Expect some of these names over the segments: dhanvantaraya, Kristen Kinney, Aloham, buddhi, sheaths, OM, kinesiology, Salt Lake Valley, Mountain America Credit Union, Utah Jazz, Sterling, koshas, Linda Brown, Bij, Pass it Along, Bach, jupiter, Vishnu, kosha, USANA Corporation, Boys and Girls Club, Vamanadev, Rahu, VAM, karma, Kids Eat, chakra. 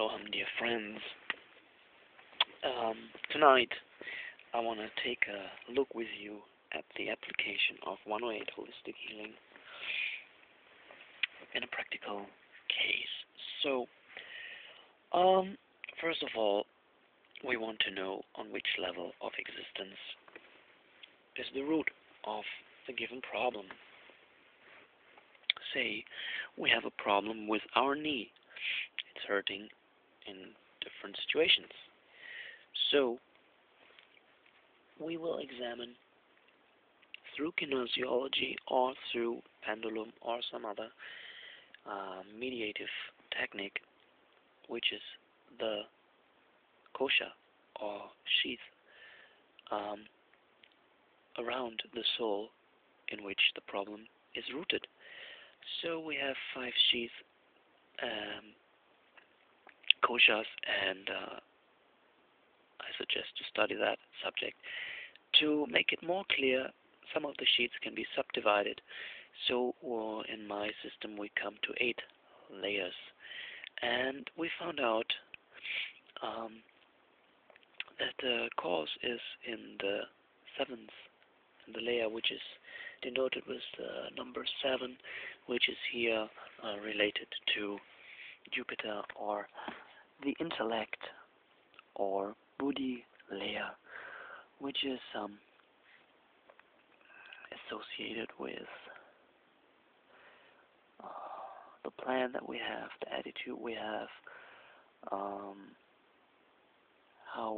Aloham, dear friends. Tonight, I want to take a look with you at the application of 108 holistic healing in a practical case. So, first of all, we want to know on which level of existence is the root of the given problem. Say we have a problem with our knee. It's hurting in different situations. So we will examine through kinesiology or through pendulum or some other mediative technique, which is the kosha or sheath around the soul in which the problem is rooted. So we have 5 sheath koshas, and I suggest to study that subject. To make it more clear, some of the sheaths can be subdivided. So in my system we come to 8 layers. And we found out that the cause is in the 7th, in the layer which is denoted with number 7, which is here related to Jupiter or the intellect or buddhi layer, which is associated with the plan that we have, the attitude we have, how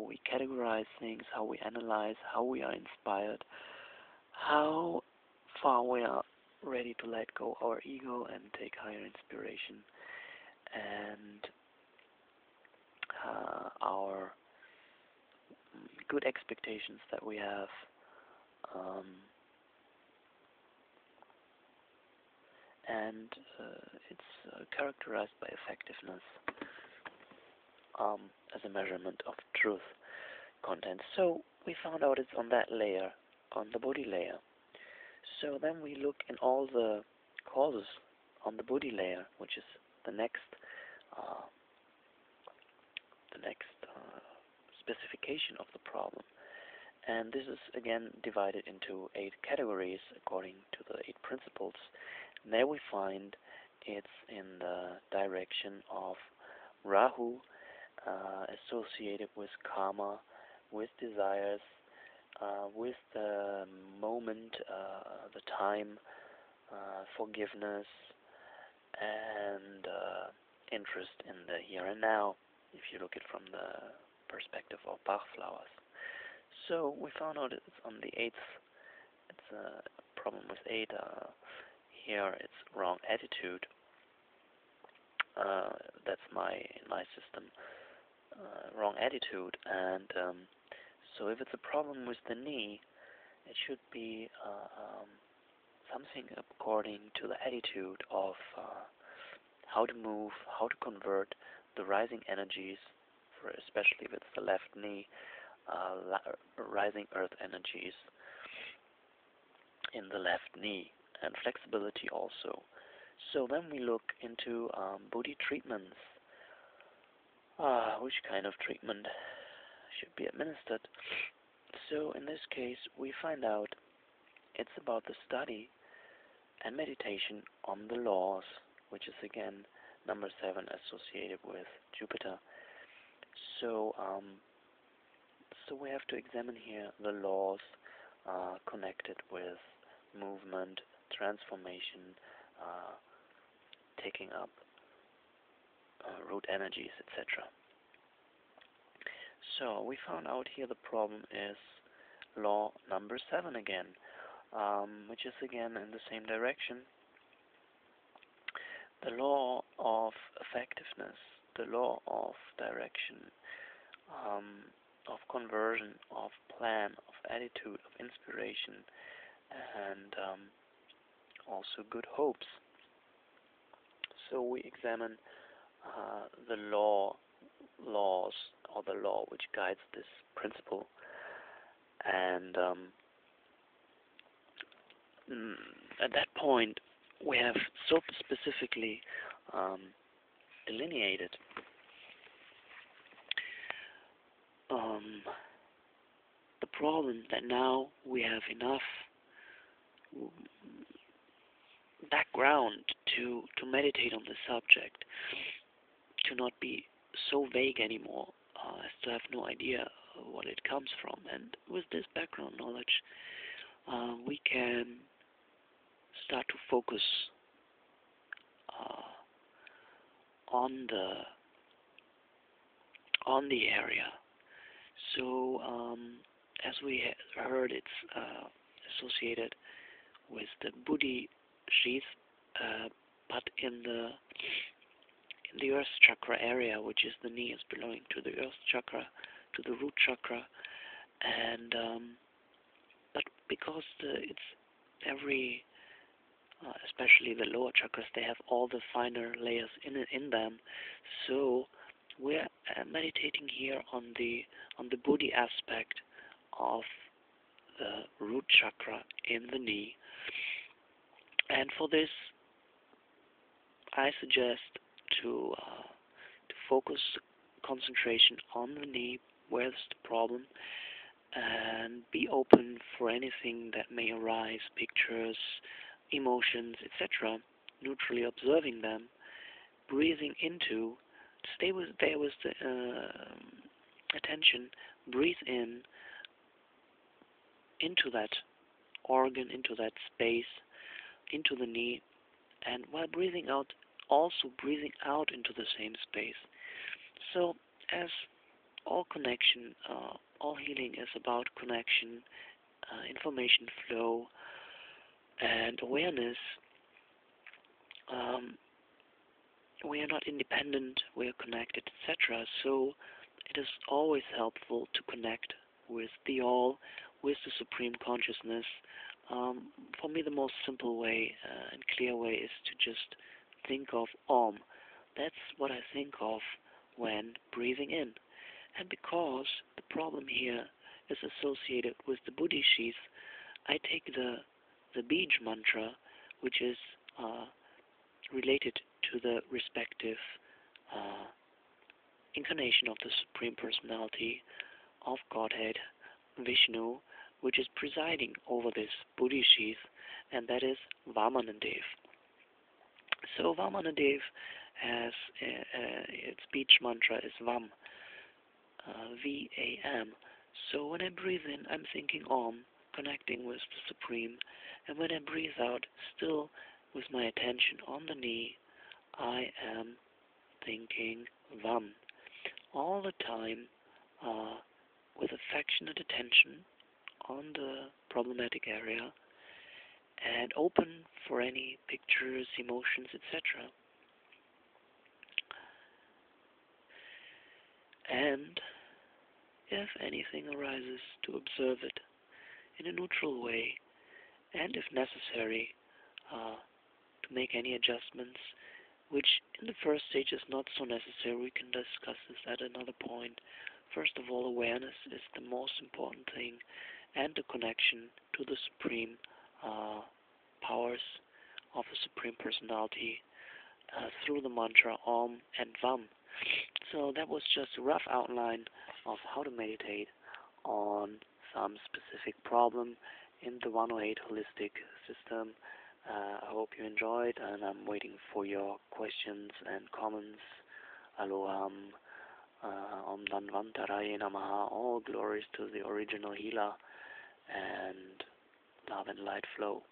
we categorize things, how we analyze, how we are inspired, how far we are ready to let go our ego and take higher inspiration, and our good expectations that we have, and it's characterized by effectiveness as a measurement of truth content. So we found out it's on that layer, on the body layer. So then we look in all the causes on the buddhi layer, which is the next specification of the problem. And this is again divided into 8 categories according to the 8 principles. And there we find it's in the direction of Rahu, associated with karma, with desires, with the moment, the time, forgiveness, and interest in the here and now, if you look at it from the perspective of Bach flowers. So we found out it's on the 8th. It's a problem with 8. Here it's wrong attitude. That's my system. Wrong attitude, and so if it's a problem with the knee, it should be something according to the attitude of how to move, how to convert the rising energies, for especially if it's the left knee, rising earth energies in the left knee, and flexibility also. So then we look into buddhi treatments, which kind of treatment should be administered. So in this case we find out it's about the study and meditation on the laws, which is again number 7 associated with Jupiter. So so we have to examine here the laws connected with movement, transformation, taking up root energies, etc. So we found out here the problem is law number 7 again, which is again in the same direction. The law of effectiveness, the law of direction, of conversion, of plan, of attitude, of inspiration, and also good hopes. So we examine the laws, or the law which guides this principle, and at that point we have so specifically delineated the problem that now we have enough background to meditate on the subject, to not be so vague anymore as to have no idea what it comes from. And with this background knowledge, we can start to focus on the area. So as we heard, it's associated with the buddhi sheath, but in the earth chakra area, which is the knee, is belonging to the earth chakra, to the root chakra, and but because it's every, especially the lower chakras, they have all the finer layers in them. So we're meditating here on the buddhi aspect of the root chakra in the knee. And for this, I suggest to focus concentration on the knee, where's the problem, and be open for anything that may arise, pictures, emotions, etc., neutrally observing them, breathing into, stay with, there with the attention, breathe in, into that organ, into that space, into the knee, and while breathing out, also breathing out into the same space. So, as all connection, all healing is about connection, information flow, and awareness, we are not independent, we are connected, etc. So, it is always helpful to connect with the all, with the Supreme Consciousness. For me, the most simple way and clear way is to just think of OM. That's what I think of when breathing in. And because the problem here is associated with the buddhi sheath, I take the Bij mantra, which is related to the respective incarnation of the Supreme Personality of Godhead, Vishnu, which is presiding over this buddhi sheath, and that is Vamanadev. So Vamanadev has its speech mantra is VAM, V-A-M. So when I breathe in, I'm thinking OM, connecting with the Supreme, and when I breathe out, still with my attention on the knee, I am thinking VAM. All the time with affectionate attention on the problematic area, and open for any pictures, emotions, etc. And if anything arises, to observe it in a neutral way, and if necessary, to make any adjustments, which in the first stage is not so necessary. We can discuss this at another point. First of all, awareness is the most important thing, and the connection to the Supreme powers of the Supreme Personality through the mantra OM and VAM. So that was just a rough outline of how to meditate on some specific problem in the 108 holistic system. I hope you enjoyed, and I'm waiting for your questions and comments. Aloham. Om dhanvantaraya namaha. All glories to the original healer, and love and light flow.